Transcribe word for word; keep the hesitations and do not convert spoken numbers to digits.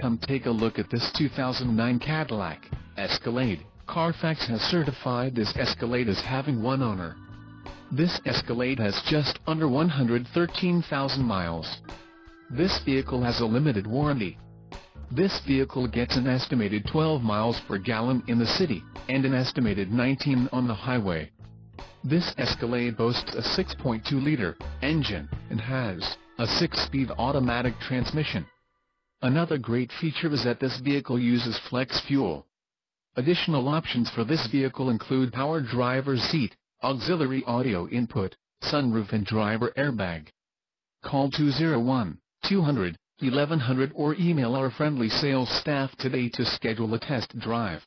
come take a look at this two thousand nine Cadillac Escalade. Carfax has certified this Escalade as having one owner. This Escalade has just under one hundred thirteen thousand miles. This vehicle has a limited warranty. This vehicle gets an estimated twelve miles per gallon in the city, and an estimated nineteen on the highway. This Escalade boasts a six point two liter engine, and has a six-speed automatic transmission. Another great feature is that this vehicle uses flex fuel. Additional options for this vehicle include power driver's seat, auxiliary audio input, sunroof and driver airbag. Call two oh one, two hundred, eleven hundred or email our friendly sales staff today to schedule a test drive.